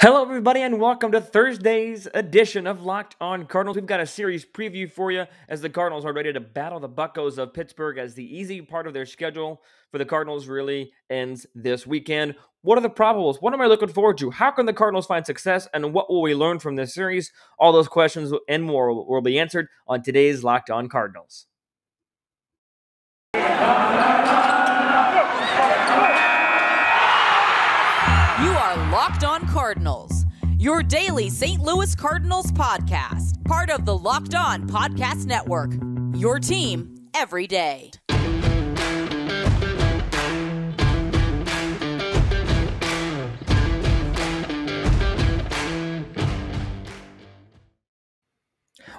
Hello, everybody, and welcome to Thursday's edition of Locked On Cardinals. We've got a series preview for you as the Cardinals are ready to battle the Buccos of Pittsburgh as the easy part of their schedule for the Cardinals really ends this weekend. What are the probables? What am I looking forward to? How can the Cardinals find success, and what will we learn from this series? All those questions and more will be answered on today's Locked On Cardinals. You are Locked On Cardinals, your daily St. Louis Cardinals podcast, part of the Locked On Podcast Network, your team every day.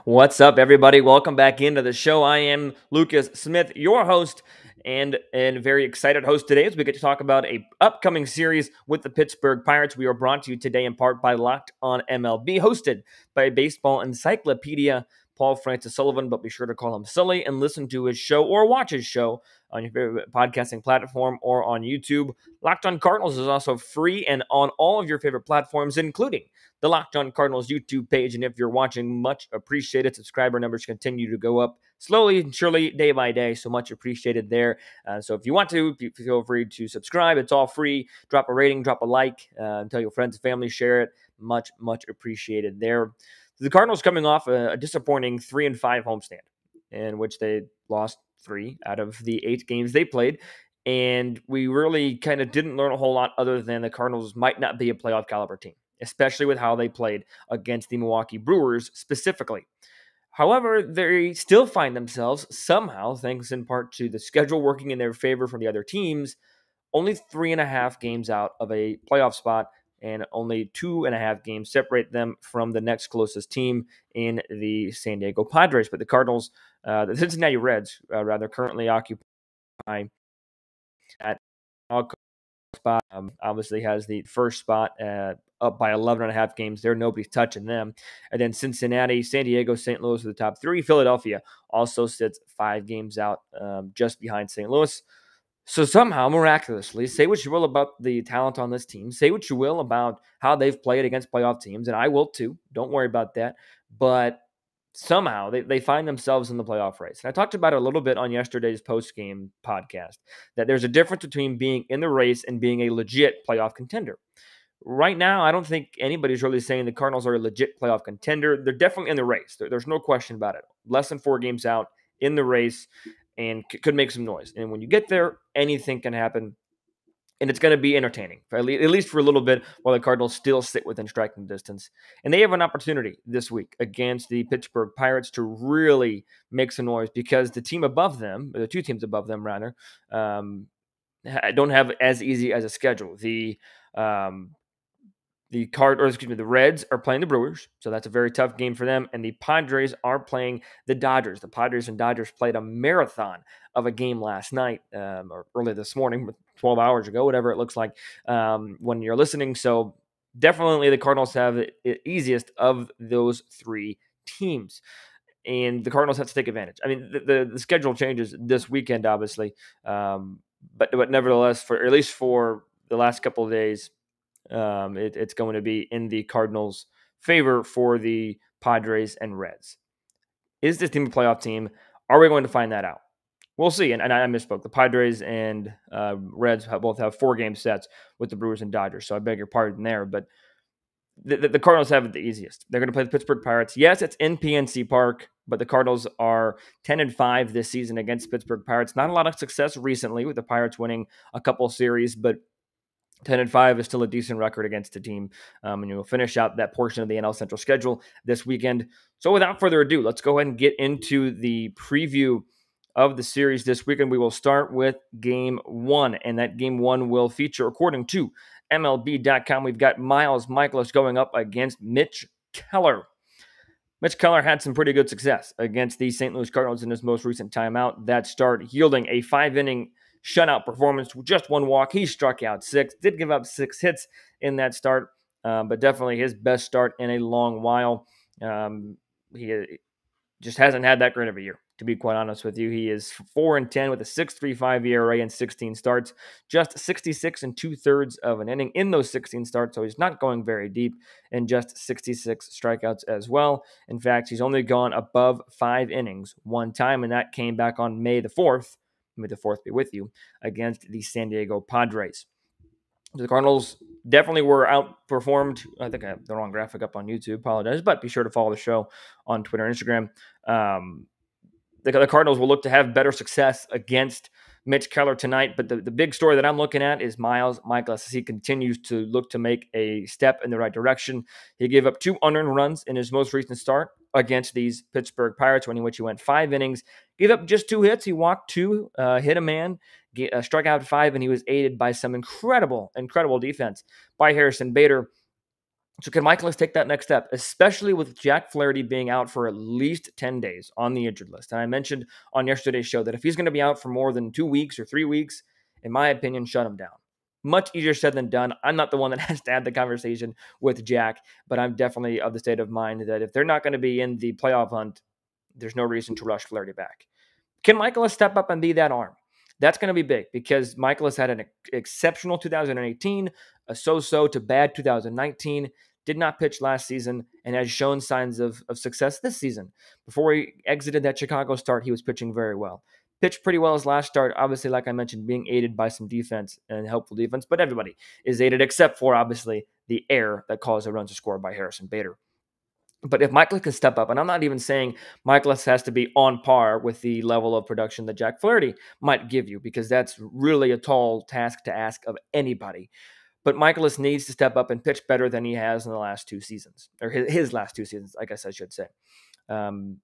What's up, everybody? Welcome back into the show. I am Lucas Smith, your host, and very excited host today as we get to talk about an upcoming series with the Pittsburgh Pirates. We are brought to you today in part by Locked On MLB, hosted by Baseball Encyclopedia, Paul Francis Sullivan, but be sure to call him Sully and listen to his show or watch his show on your favorite podcasting platform or on YouTube. Locked On Cardinals is also free and on all of your favorite platforms, including the Locked On Cardinals YouTube page. And if you're watching, much appreciated. Subscriber numbers continue to go up slowly and surely, day by day, so much appreciated there. So if you want to, feel free to subscribe. It's all free. Drop a rating, drop a like, tell your friends and family, share it. Much, much appreciated there. The Cardinals coming off a disappointing 3-5 homestand in which they lost 3 out of the 8 games they played. And we really kind of didn't learn a whole lot other than the Cardinals might not be a playoff caliber team, especially with how they played against the Milwaukee Brewers specifically. However, they still find themselves somehow, thanks in part to the schedule working in their favor from the other teams, only 3.5 games out of a playoff spot, and only 2.5 games separate them from the next closest team in the San Diego Padres. But the Cardinals, the Cincinnati Reds, rather, currently occupy that spot. Obviously has the first spot up by 11.5 games there. Nobody's touching them. And then Cincinnati, San Diego, St. Louis are the top three. Philadelphia also sits 5 games out, just behind St. Louis. So somehow, miraculously, say what you will about the talent on this team, say what you will about how they've played against playoff teams, and I will too, don't worry about that, but somehow they find themselves in the playoff race. And I talked about it a little bit on yesterday's post-game podcast, that there's a difference between being in the race and being a legit playoff contender. Right now, I don't think anybody's really saying the Cardinals are a legit playoff contender. They're definitely in the race. There's no question about it. Less than 4 games out, in the race, and could make some noise. And when you get there, anything can happen, and it's going to be entertaining, at least for a little bit, while the Cardinals still sit within striking distance. And they have an opportunity this week against the Pittsburgh Pirates to really make some noise, because the team above them, or the 2 teams above them, rather, don't have as easy as a schedule. The Reds are playing the Brewers, so that's a very tough game for them. And the Padres are playing the Dodgers. The Padres and Dodgers played a marathon of a game last night, or early this morning, 12 hours ago, whatever it looks like when you're listening. So definitely the Cardinals have the easiest of those 3 teams. And the Cardinals have to take advantage. I mean, the schedule changes this weekend, obviously. But nevertheless, for at least for the last couple of days, it's going to be in the Cardinals' favor for the Padres and Reds. Is this team a playoff team? Are we going to find that out? We'll see. And I misspoke. The Padres and Reds both have 4-game sets with the Brewers and Dodgers, so I beg your pardon there. But the Cardinals have it the easiest. They're going to play the Pittsburgh Pirates. Yes, it's in PNC Park, but the Cardinals are 10-5 this season against Pittsburgh Pirates. Not a lot of success recently, with the Pirates winning a couple series, but 10-5 is still a decent record against the team, and you'll finish out that portion of the NL Central schedule this weekend. So without further ado, let's go ahead and get into the preview of the series this weekend. We will start with Game 1, and that Game 1 will feature, according to MLB.com, we've got Miles Mikolas going up against Mitch Keller. Mitch Keller had some pretty good success against the St. Louis Cardinals in his most recent timeout. That start yielding a 5-inning shutout performance, just 1 walk. He struck out 6, did give up 6 hits in that start, but definitely his best start in a long while. He just hasn't had that great of a year. to be quite honest with you. He is 4-10 with a 6.35 ERA in 16 starts, just 66 2/3 of an inning in those 16 starts. So he's not going very deep, and just 66 strikeouts as well. In fact, he's only gone above 5 innings one time, and that came back on May the 4th. May the 4th be with you, against the San Diego Padres. The Cardinals definitely were outperformed. I think I have the wrong graphic up on YouTube. Apologize, but be sure to follow the show on Twitter and Instagram. The Cardinals will look to have better success against Mitch Keller tonight, but the big story that I'm looking at is Miles Mikolas. He continues to look to make a step in the right direction. He gave up 2 unearned runs in his most recent start against these Pittsburgh Pirates, in which he went 5 innings, gave up just 2 hits. He walked 2, hit a man, struck out 5, and he was aided by some incredible defense by Harrison Bader. So can Mikolas take that next step, especially with Jack Flaherty being out for at least 10 days on the injured list? And I mentioned on yesterday's show that if he's going to be out for more than 2 weeks or 3 weeks, in my opinion, shut him down. Much easier said than done. I'm not the one that has to have the conversation with Jack, but I'm definitely of the state of mind that if they're not going to be in the playoff hunt, there's no reason to rush Flaherty back. Can Mikolas step up and be that arm? That's going to be big, because Mikolas had an exceptional 2018, a so-so to bad 2019, did not pitch last season, and has shown signs of success this season. Before he exited that Chicago start, he was pitching very well. Pitched pretty well his last start, obviously, like I mentioned, being aided by some defense and helpful defense, but everybody is aided except for, obviously, the error that caused a run to score by Harrison Bader. But if Mikolas can step up, and I'm not even saying Mikolas has to be on par with the level of production that Jack Flaherty might give you, because that's really a tall task to ask of anybody. But Mikolas needs to step up and pitch better than he has in the last 2 seasons, or his last 2 seasons, I guess I should say. In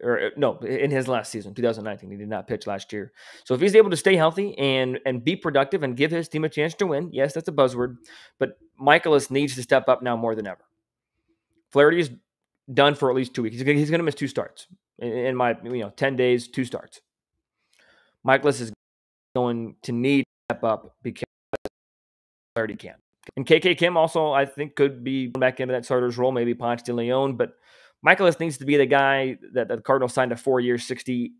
his last season, 2019, he did not pitch last year. So if he's able to stay healthy and be productive and give his team a chance to win, yes, that's a buzzword, but Mikolas needs to step up now more than ever. Flaherty is done for at least 2 weeks. He's going to miss 2 starts. In my 10 days, 2 starts. Mikolas is going to need to step up because Flaherty can't. And KK Kim also, I think, could be back into that starter's role, maybe Ponce de Leon, but Mikolas needs to be the guy that the Cardinals signed a 4-year, $68,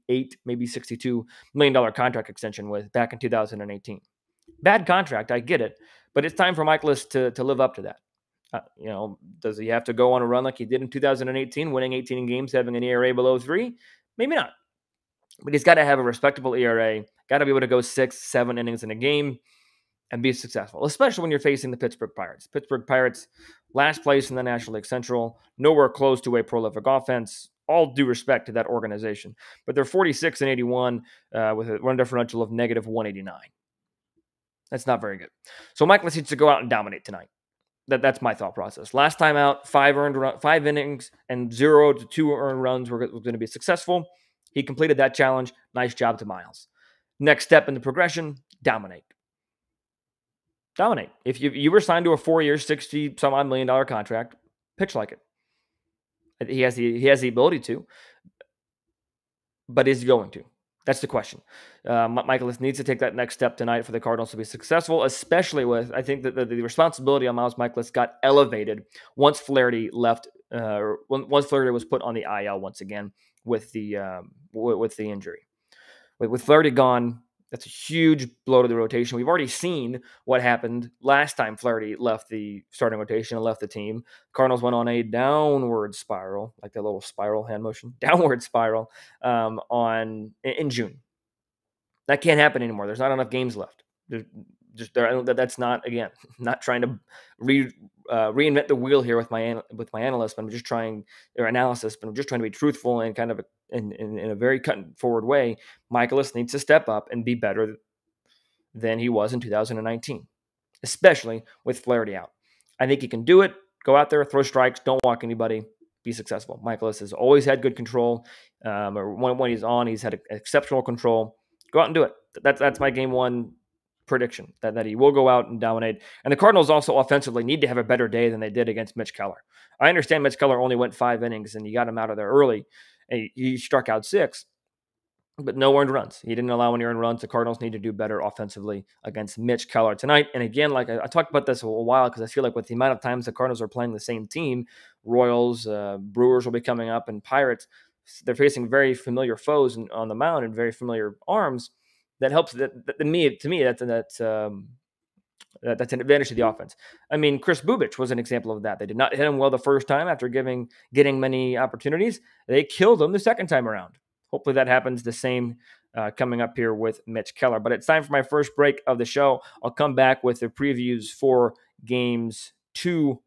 maybe $62 million contract extension with back in 2018. Bad contract, I get it, but it's time for Mikolas to live up to that. Does he have to go on a run like he did in 2018, winning 18 games, having an ERA below 3? Maybe not. But he's got to have a respectable ERA, got to be able to go 6-7 innings in a game and be successful, especially when you're facing the Pittsburgh Pirates. Pittsburgh Pirates, last place in the National League Central, nowhere close to a prolific offense. All due respect to that organization. But they're 46-81 with a run differential of -189. That's not very good. So Mikolas needs to go out and dominate tonight. That's my thought process. Last time out, 5 innings and 0 to 2 earned runs were going to be successful. He completed that challenge. Nice job to Miles. Next step in the progression, dominate. Dominate. If you were signed to a 4-year, $60-some-odd million contract, pitch like it. He has the ability to, but is he going to? That's the question. Mikolas needs to take that next step tonight for the Cardinals to be successful, especially with, I think, that the responsibility on Miles Mikolas got elevated once Flaherty left, once Flaherty was put on the IL once again with the injury. With Flaherty gone, that's a huge blow to the rotation. We've already seen what happened last time Flaherty left the starting rotation and left the team. Cardinals went on a downward spiral, like that little spiral hand motion, downward spiral in June. That can't happen anymore. There's not enough games left. That's not, again, not trying to reinvent the wheel here with my analyst, but I'm just trying, or analysis, but I'm just trying to be truthful and kind of in a very cut and forward way. Mikolas needs to step up and be better than he was in 2019, especially with Flaherty out. I think he can do it. Go out there, throw strikes, don't walk anybody, be successful. Mikolas has always had good control. When he's on, he's had exceptional control. Go out and do it. That's my game one prediction, that he will go out and dominate. And the Cardinals also offensively need to have a better day than they did against Mitch Keller. I understand Mitch Keller only went 5 innings and you got him out of there early. And he struck out 6, but no earned runs. He didn't allow any earned runs. The Cardinals need to do better offensively against Mitch Keller tonight. And again, like I talked about this a while, because I feel like with the amount of times the Cardinals are playing the same team, Royals, Brewers will be coming up, and Pirates, they're facing very familiar foes on the mound and very familiar arms. That helps. That's an advantage to the offense. I mean, Chris Bubic was an example of that. They did not hit him well the first time after getting many opportunities. They killed him the second time around. Hopefully that happens the same coming up here with Mitch Keller. But it's time for my first break of the show. I'll come back with the previews for games 2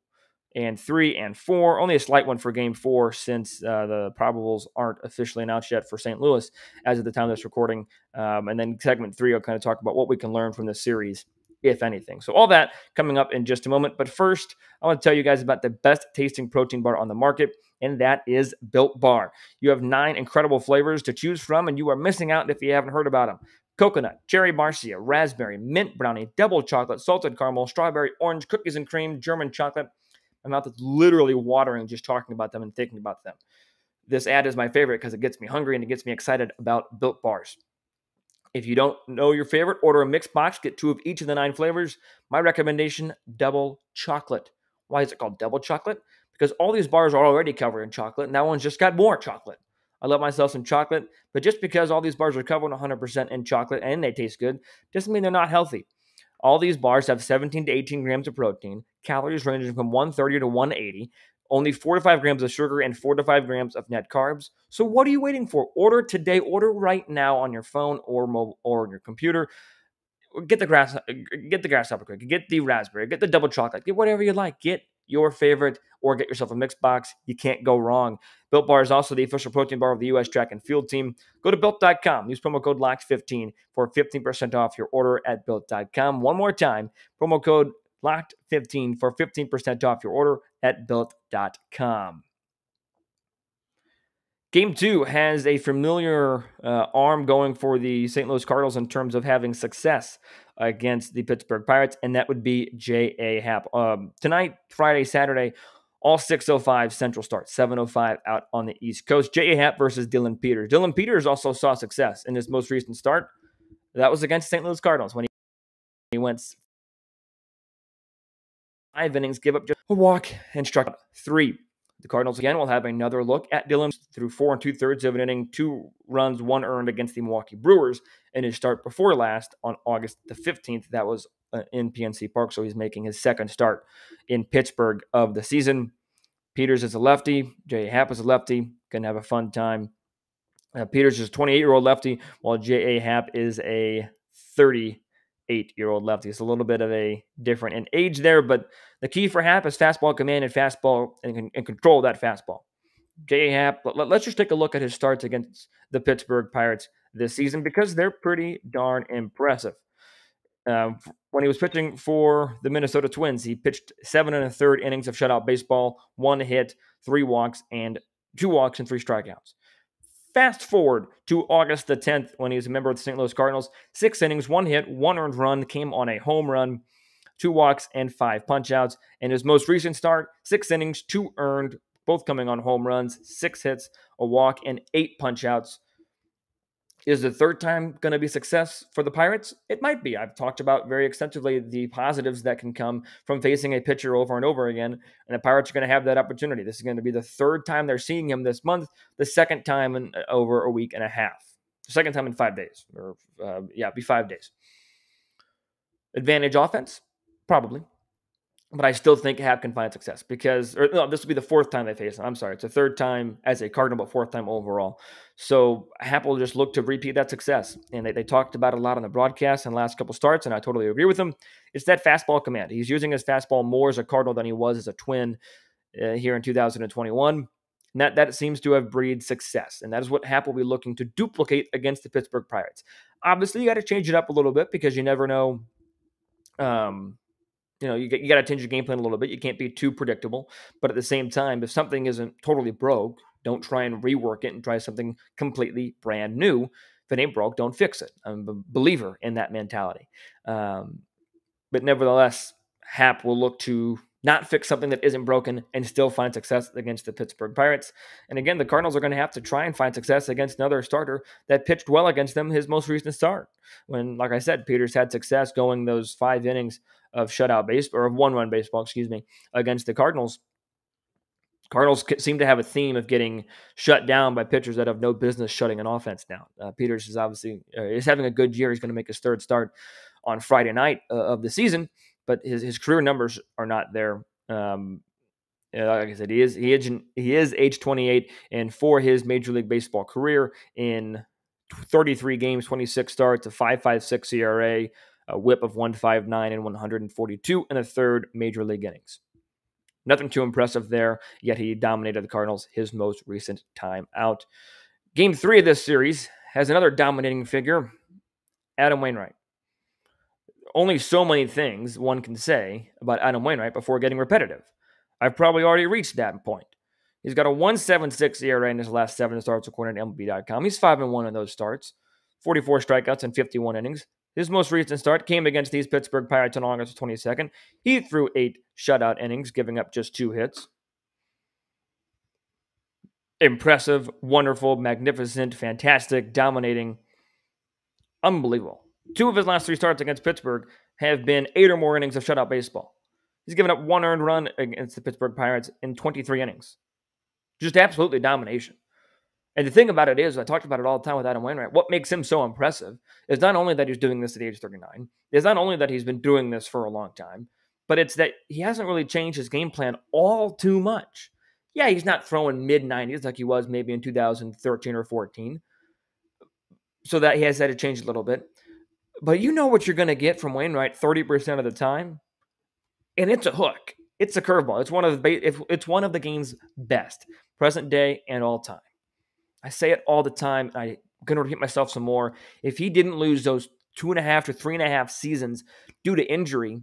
and 3 and 4. Only a slight one for game 4 since the probables aren't officially announced yet for St. Louis as of the time of this recording. And then segment 3, I'll kind of talk about what we can learn from this series, if anything. So all that coming up in just a moment. But first, I want to tell you guys about the best tasting protein bar on the market, and that is Built Bar. You have 9 incredible flavors to choose from, and you are missing out if you haven't heard about them. Coconut, cherry marcia, raspberry, mint brownie, double chocolate, salted caramel, strawberry, orange, cookies and cream, German chocolate. My mouth is literally watering just talking about them and thinking about them. This ad is my favorite because it gets me hungry and it gets me excited about Built Bars. If you don't know your favorite, order a mixed box. Get 2 of each of the 9 flavors. My recommendation, double chocolate. Why is it called double chocolate? Because all these bars are already covered in chocolate, and that one's just got more chocolate. I love myself some chocolate, but just because all these bars are covered 100% in chocolate and they taste good, doesn't mean they're not healthy. All these bars have 17 to 18 grams of protein, calories ranging from 130 to 180, only 4 to 5 grams of sugar and 4 to 5 grams of net carbs. So what are you waiting for? Order today. Order right now on your phone or mobile or on your computer. Get the grasshopper cookie. Get the raspberry. Get the double chocolate. Get whatever you like. Get your favorite or get yourself a mixed box. You can't go wrong. Built Bar is also the official protein bar of the U.S. track and field team. Go to Built.com. Use promo code LOCKED15 for 15% off your order at Built.com. One more time, promo code LOCKED15 for 15% off your order at Built.com. Game 2 has a familiar arm going for the St. Louis Cardinals in terms of having success against the Pittsburgh Pirates, and that would be J.A. Happ. Tonight, Friday, Saturday, all 6:05 Central start, 7:05 out on the East Coast. J.A. Happ versus Dylon Peters. Dylon Peters also saw success in his most recent start. That was against St. Louis Cardinals when he went 5 innings, give up just a walk, and struck out 3. The Cardinals again will have another look at Dylon through 4 2/3 of an inning, 2 runs, 1 earned against the Milwaukee Brewers in his start before last on August the 15th. That was in PNC Park, so he's making his second start in Pittsburgh of the season. Peters is a lefty. J.A. Happ is a lefty. Going to have a fun time. Peters is a 28-year-old lefty, while J.A. Happ is a 38-year-old lefty. It's a little bit of a different in age there, but the key for Happ is fastball command and fastball and control that fastball. J.A. Happ, let's just take a look at his starts against the Pittsburgh Pirates this season because they're pretty darn impressive. When he was pitching for the Minnesota Twins, he pitched 7 1/3 innings of shutout baseball, 1 hit, 3 walks, and 2 walks and 3 strikeouts. Fast forward to August the 10th when he was a member of the St. Louis Cardinals. 6 innings, 1 hit, 1 earned run, came on a home run, 2 walks, and 5 punch-outs. And his most recent start, 6 innings, 2 earned, both coming on home runs, 6 hits, a walk, and 8 punch-outs. Is the third time going to be success for the Pirates? It might be. I've talked about very extensively the positives that can come from facing a pitcher over and over again, and the Pirates are going to have that opportunity. This is going to be the third time they're seeing him this month, the second time in over a week and a half, the second time in 5 days, or it'd be 5 days. Advantage offense? Probably. But I still think Happ can find success this will be the 4th time they face him. I'm sorry. It's the 3rd time as a Cardinal, but 4th time overall. So Happ will just look to repeat that success. And they talked about a lot on the broadcast and last couple starts, and I totally agree with them. It's that fastball command. He's using his fastball more as a Cardinal than he was as a Twin here in 2021. And that seems to have breed success. And that is what Happ will be looking to duplicate against the Pittsburgh Pirates. Obviously, you got to change it up a little bit because you never know you got to change your game plan a little bit. You can't be too predictable. But at the same time, if something isn't totally broke, don't try and rework it and try something completely brand new. If it ain't broke, don't fix it. I'm a believer in that mentality. But nevertheless, Happ will look to not fix something that isn't broken and still find success against the Pittsburgh Pirates. And again, the Cardinals are going to have to try and find success against another starter that pitched well against them his most recent start. When, like I said, Peters had success going those 5 innings of one-run baseball, against the Cardinals. Cardinals seem to have a theme of getting shut down by pitchers that have no business shutting an offense down. Peters is obviously is having a good year. He's going to make his third start on Friday night of the season, but his career numbers are not there. Like I said, he is age 28, and for his Major League Baseball career in 33 games, 26 starts, a 5.56 ERA, a WHIP of 159, and 142 in a third major league innings. Nothing too impressive there, yet he dominated the Cardinals his most recent time out. Game 3 of this series has another dominating figure, Adam Wainwright. Only so many things one can say about Adam Wainwright before getting repetitive. I've probably already reached that point. He's got a 1.76 ERA in his last 7 starts according to MLB.com. He's 5-1 in those starts, 44 strikeouts and 51 innings. His most recent start came against these Pittsburgh Pirates on August 22nd. He threw 8 shutout innings, giving up just 2 hits. Impressive, wonderful, magnificent, fantastic, dominating, unbelievable. 2 of his last 3 starts against Pittsburgh have been 8 or more innings of shutout baseball. He's given up 1 earned run against the Pittsburgh Pirates in 23 innings. Just absolutely domination. And the thing about it is, I talked about it all the time with Adam Wainwright, what makes him so impressive is not only that he's doing this at age 39, it's not only that he's been doing this for a long time, but it's that he hasn't really changed his game plan all too much. Yeah, he's not throwing mid-90s like he was maybe in 2013 or 14, so that he has had to change a little bit. But you know what you're going to get from Wainwright 30% of the time, and it's a hook. It's a curveball. It's one of the game's best, present day and all time. I say it all the time. I'm going to repeat myself some more. If he didn't lose those 2.5 to 3.5 seasons due to injury,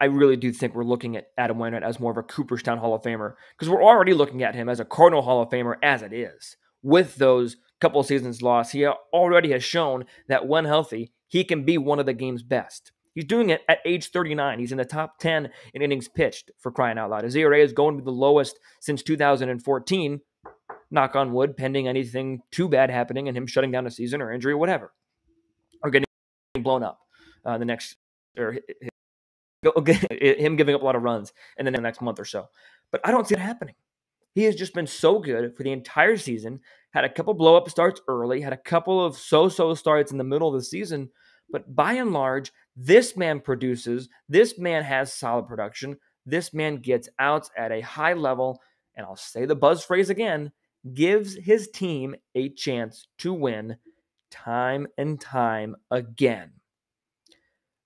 I really do think we're looking at Adam Wainwright as more of a Cooperstown Hall of Famer, because we're already looking at him as a Cardinal Hall of Famer as it is. With those couple of seasons lost, he already has shown that when healthy, he can be one of the game's best. He's doing it at age 39. He's in the top 10 in innings pitched, for crying out loud. His ERA is going to be the lowest since 2014. Knock on wood, pending anything too bad happening and him shutting down a season or injury or whatever, or getting blown up the next, or him giving up a lot of runs in the next month or so. But I don't see it happening. He has just been so good for the entire season, had a couple blow-up starts early, had a couple of so-so starts in the middle of the season, but by and large, this man produces, this man has solid production, this man gets outs at a high level, and I'll say the buzz phrase again, gives his team a chance to win time and time again.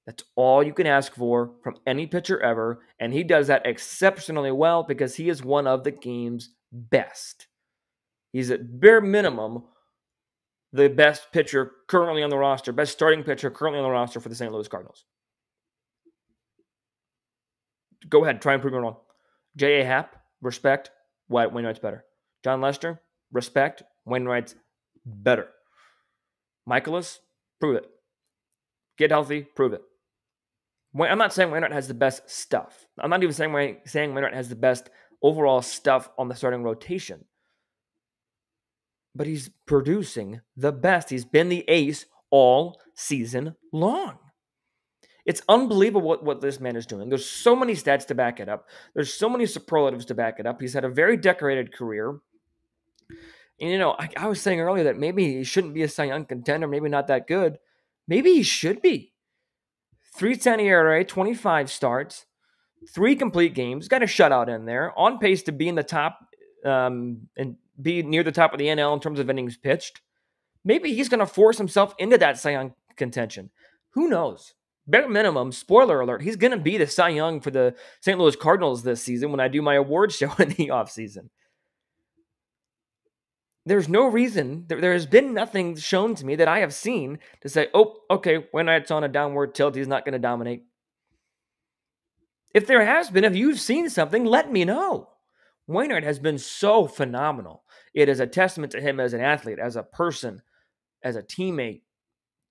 That's all you can ask for from any pitcher ever, and he does that exceptionally well because he is one of the game's best. He's at bare minimum the best pitcher currently on the roster, best starting pitcher currently on the roster for the St. Louis Cardinals. Go ahead, try and prove me wrong. J.A. Happ, respect, Wainwright's better. John Lester, respect, Wainwright's better. Mikolas, prove it. Get healthy, prove it. I'm not saying Wainwright has the best stuff. I'm not even saying Wainwright has the best overall stuff on the starting rotation. But he's producing the best. He's been the ace all season long. It's unbelievable what this man is doing. There's so many stats to back it up. There's so many superlatives to back it up. He's had a very decorated career. And, you know, I was saying earlier that maybe he shouldn't be a Cy Young contender, maybe not that good. Maybe he should be. 3.10 ERA, 25 starts, 3 complete games, got a shutout in there, on pace to be in the top and be near the top of the NL in terms of innings pitched. Maybe he's going to force himself into that Cy Young contention. Who knows? Bare minimum, spoiler alert, he's going to be the Cy Young for the St. Louis Cardinals this season when I do my award show in the offseason. There's no reason, there has been nothing shown to me that I have seen to say, oh, okay, when it's on a downward tilt, he's not going to dominate. If there has been, if you've seen something, let me know. Wainwright has been so phenomenal. It is a testament to him as an athlete, as a person, as a teammate.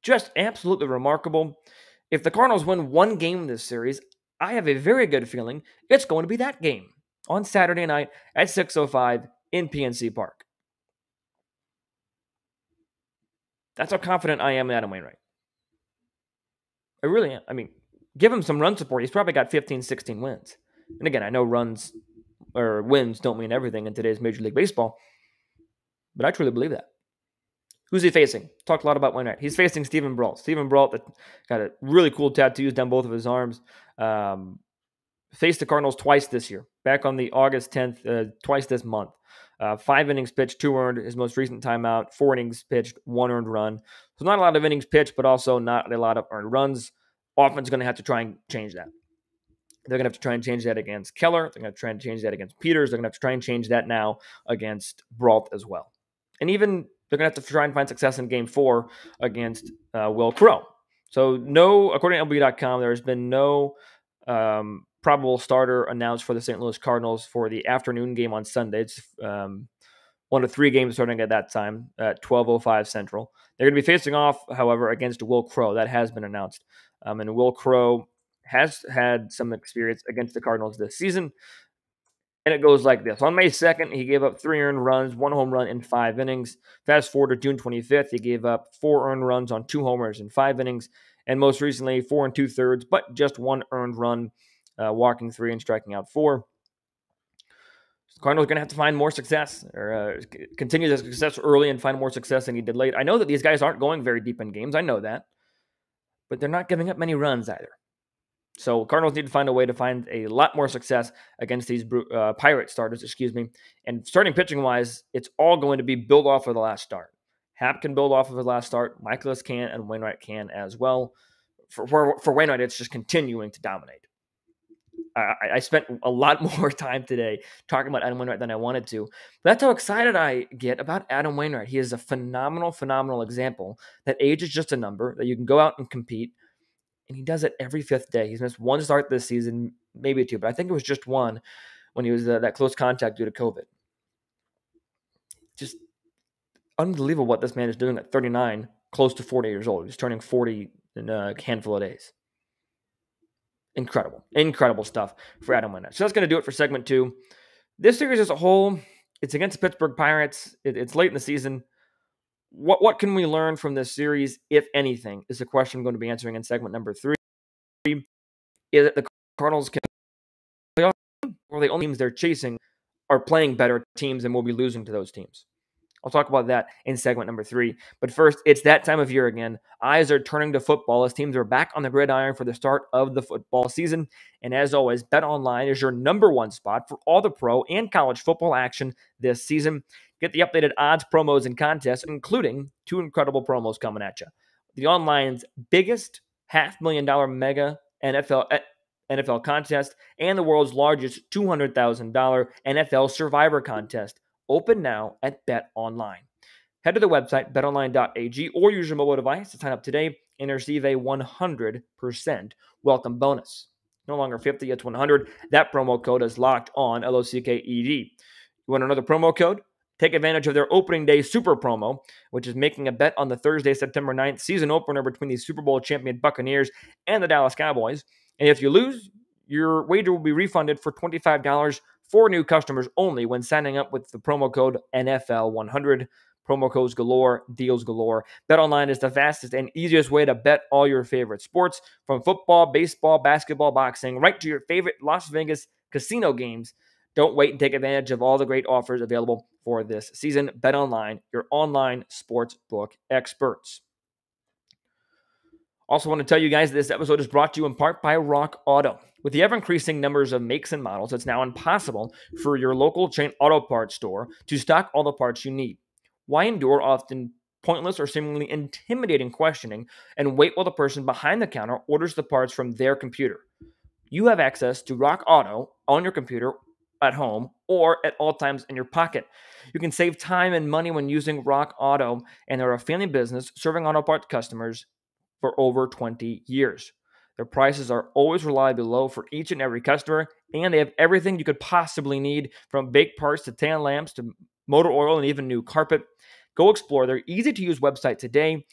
Just absolutely remarkable. If the Cardinals win one game in this series, I have a very good feeling it's going to be that game on Saturday night at 6:05 in PNC Park. That's how confident I am in Adam Wainwright. I really am. I mean, give him some run support. He's probably got 15, 16 wins. And again, I know runs or wins don't mean everything in today's Major League Baseball. But I truly believe that. Who's he facing? Talked a lot about Wainwright. He's facing Stephen Brault. Stephen Brault got a really cool tattoos down both of his arms. Faced the Cardinals twice this year. Back on the August 10th, twice this month. 5 innings pitched, 2 earned, his most recent timeout. 4 innings pitched, 1 earned run. So not a lot of innings pitched, but also not a lot of earned runs. Offense is going to have to try and change that. They're going to have to try and change that against Keller. They're going to try and change that against Peters. They're going to have to try and change that now against Brault as well. And even they're going to have to try and find success in Game 4 against Will Crow. So no, according to MLB.com, there has been no probable starter announced for the St. Louis Cardinals for the afternoon game on Sunday. It's one of 3 games starting at that time at 12:05 Central. They're going to be facing off, however, against Will Crow. That has been announced. And Will Crow has had some experience against the Cardinals this season. And it goes like this. On May 2nd, he gave up 3 earned runs, 1 home run in 5 innings. Fast forward to June 25th, he gave up 4 earned runs on 2 homers in 5 innings. And most recently, 4 2/3, but just 1 earned run, walking 3 and striking out 4. So the Cardinals are going to have to find more success or continue the success early and find more success than he did late. I know that these guys aren't going very deep in games. I know that. But they're not giving up many runs either. So Cardinals need to find a way to find a lot more success against these Pirate starters, And starting pitching-wise, it's all going to be built off of the last start. Happ can build off of his last start. Mikolas can, and Wainwright can as well. For Wainwright, it's just continuing to dominate. I spent a lot more time today talking about Adam Wainwright than I wanted to. That's how excited I get about Adam Wainwright. He is a phenomenal, phenomenal example that age is just a number, that you can go out and compete. And he does it every 5th day. He's missed 1 start this season, maybe 2, but I think it was just 1 when he was that close contact due to COVID. Just unbelievable what this man is doing at 39, close to 40 years old. He's turning 40 in a handful of days. Incredible. Incredible stuff for Adam Wainwright. So that's going to do it for segment 2. This series as a whole, it's against the Pittsburgh Pirates. It's late in the season. What can we learn from this series, if anything, is the question I'm going to be answering in segment number 3. Is that the Cardinals can play off, or the only teams they're chasing are playing better teams and will be losing to those teams? I'll talk about that in segment number 3. But first, it's that time of year again. Eyes are turning to football as teams are back on the gridiron for the start of the football season. And as always, BetOnline is your number 1 spot for all the pro and college football action this season. Get the updated odds, promos, and contests, including 2 incredible promos coming at you. The online's biggest $500,000 mega NFL contest and the world's largest $200,000 NFL Survivor contest. Open now at BetOnline. Head to the website, betonline.ag, or use your mobile device to sign up today and receive a 100% welcome bonus. No longer 50, it's 100. That promo code is locked on, LOCKED. You want another promo code? Take advantage of their opening day super promo, which is making a bet on the Thursday, September 9th season opener between the Super Bowl champion Buccaneers and the Dallas Cowboys. And if you lose, your wager will be refunded for $25 for new customers only when signing up with the promo code NFL100. Promo codes galore, deals galore. BetOnline is the fastest and easiest way to bet all your favorite sports, from football, baseball, basketball, boxing, right to your favorite Las Vegas casino games. Don't wait and take advantage of all the great offers available for this season. BetOnline, your online sportsbook experts. Also want to tell you guys that this episode is brought to you in part by Rock Auto. With the ever-increasing numbers of makes and models, it's now impossible for your local chain auto parts store to stock all the parts you need. Why endure often pointless or seemingly intimidating questioning and wait while the person behind the counter orders the parts from their computer? You have access to Rock Auto on your computer at home or at all times in your pocket. You can save time and money when using Rock Auto, and they're a family business serving auto parts customers for over 20 years. Their prices are always reliably low for each and every customer, and they have everything you could possibly need, from baked parts to tan lamps to motor oil and even new carpet. Go explore their easy-to-use website today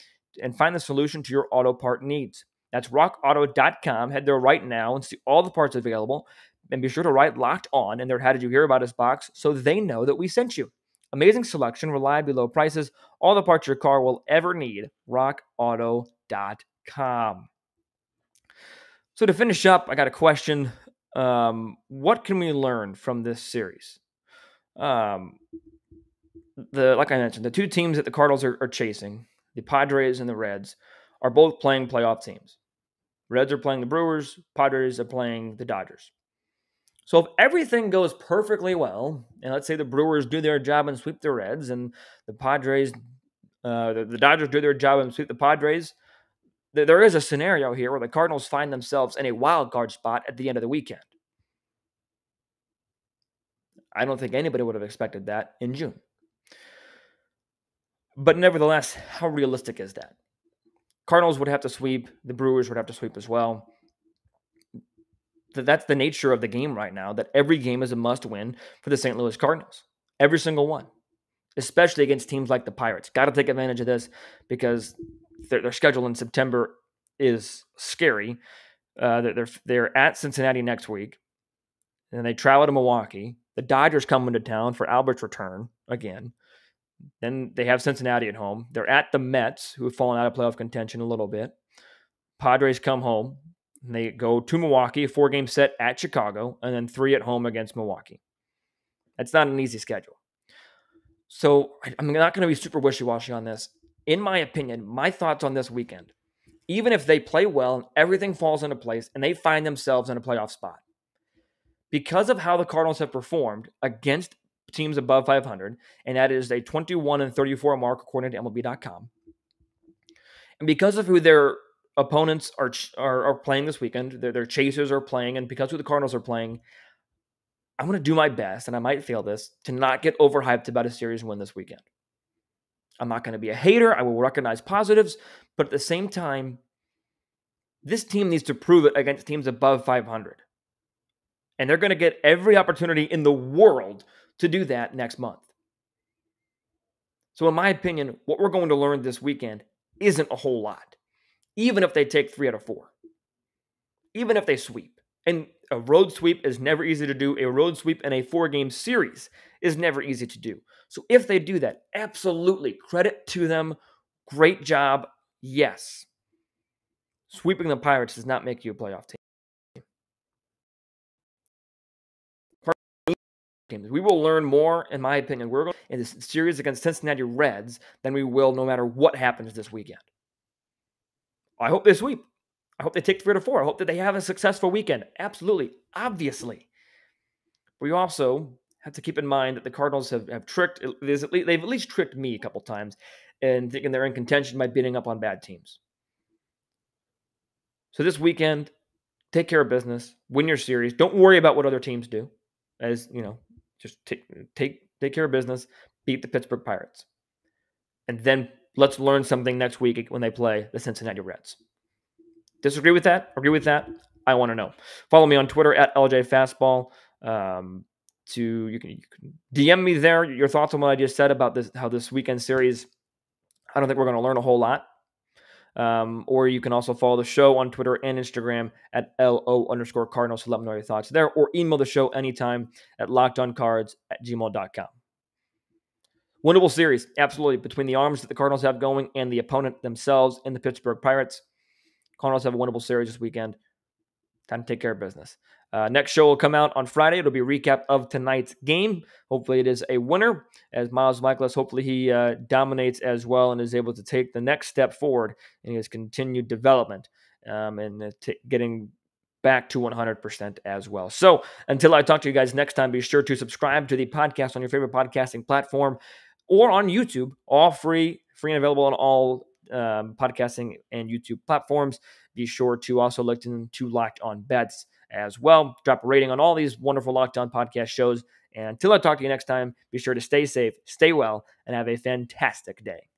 and find the solution to your auto part needs. That's rockauto.com. Head there right now and see all the parts available, and be sure to write Locked On in their How Did You Hear About Us box so they know that we sent you. Amazing selection, reliably low prices, all the parts your car will ever need. rockauto.com. So to finish up, I got a question What can we learn from this series? Like I mentioned, the two teams that the Cardinals are chasing, the Padres and the Reds, are both playing playoff teams. Reds are playing the Brewers. Padres are playing the Dodgers. So if everything goes perfectly well, and let's say the Brewers do their job and sweep the Reds, and the Padres, the Dodgers do their job and sweep the Padres, there is a scenario here where the Cardinals find themselves in a wild card spot at the end of the weekend. I don't think anybody would have expected that in June. But nevertheless, how realistic is that? Cardinals would have to sweep. The Brewers would have to sweep as well. That's the nature of the game right now, that every game is a must-win for the St. Louis Cardinals. Every single one, especially against teams like the Pirates. Got to take advantage of this because their schedule in September is scary. They're at Cincinnati next week, and they travel to Milwaukee. The Dodgers come into town for Albert's return again. Then they have Cincinnati at home. They're at the Mets, who have fallen out of playoff contention a little bit. Padres come home. And they go to Milwaukee, a 4-game set at Chicago, and then 3 at home against Milwaukee. That's not an easy schedule. So I'm not going to be super wishy-washy on this. In my opinion, my thoughts on this weekend, even if they play well and everything falls into place and they find themselves in a playoff spot, because of how the Cardinals have performed against teams above 500, and that is a 21-34 mark according to MLB.com, and because of who their opponents are playing this weekend, their chasers are playing, and because who the Cardinals are playing, I'm going to do my best, and I might fail this, to not get overhyped about a series win this weekend. I'm not going to be a hater. I will recognize positives, but at the same time, this team needs to prove it against teams above 500. And they're going to get every opportunity in the world to do that next month. So in my opinion, what we're going to learn this weekend isn't a whole lot, even if they take 3 out of 4, even if they sweep. And a road sweep is never easy to do. A road sweep in a 4-game series is never easy to do. So if they do that, absolutely, credit to them. Great job. Yes. Sweeping the Pirates does not make you a playoff team. We will learn more, in my opinion, we're going in this series against Cincinnati Reds than we will no matter what happens this weekend. I hope they sweep. I hope they take 3 out of 4. I hope that they have a successful weekend. Absolutely. Obviously. We also have to keep in mind that the Cardinals have tricked, they've at least tricked me a couple times and thinking they're in contention by beating up on bad teams. So this weekend, take care of business, win your series. Don't worry about what other teams do. As you know, just take care of business, beat the Pittsburgh Pirates. And then let's learn something next week when they play the Cincinnati Reds. Disagree with that? Agree with that? I want to know. Follow me on Twitter at LJFastball. You can DM me there your thoughts on what I just said about this, how this weekend series, I don't think we're going to learn a whole lot. Or you can also follow the show on Twitter and Instagram at LO_Cardinals to let me know your thoughts there, or email the show anytime at lockedoncards@gmail.com. Winnable series, absolutely, between the arms that the Cardinals have going and the opponent themselves in the Pittsburgh Pirates. Cardinals have a winnable series this weekend. Time to take care of business. Next show will come out on Friday. It'll be a recap of tonight's game. Hopefully it is a winner, as Miles Mikolas, hopefully he dominates as well and is able to take the next step forward in his continued development and getting back to 100% as well. So until I talk to you guys next time, be sure to subscribe to the podcast on your favorite podcasting platform or on YouTube, all free and available on all podcasting and YouTube platforms. Be sure to also listen to Locked On Bets as well. Drop a rating on all these wonderful Locked On podcast shows. And until I talk to you next time, be sure to stay safe, stay well, and have a fantastic day.